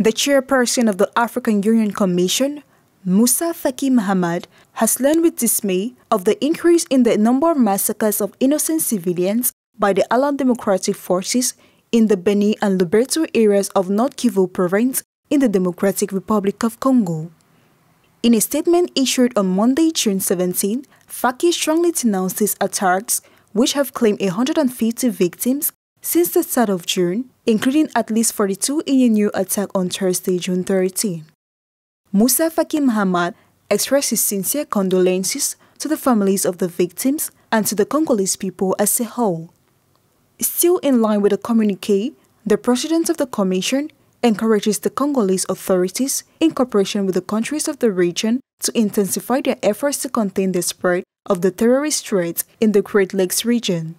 The chairperson of the African Union Commission, Moussa Faki Muhammad, has learned with dismay of the increase in the number of massacres of innocent civilians by the Allied Democratic Forces in the Beni and Lubero areas of North Kivu province in the Democratic Republic of Congo. In a statement issued on Monday, June 17, Faki strongly denounced these attacks, which have claimed 150 victims since the start of June, including at least 42 in a new attack on Thursday, June 13. Moussa Faki Muhammad expressed his sincere condolences to the families of the victims and to the Congolese people as a whole. Still in line with the communique, the president of the commission encourages the Congolese authorities, in cooperation with the countries of the region, to intensify their efforts to contain the spread of the terrorist threat in the Great Lakes region.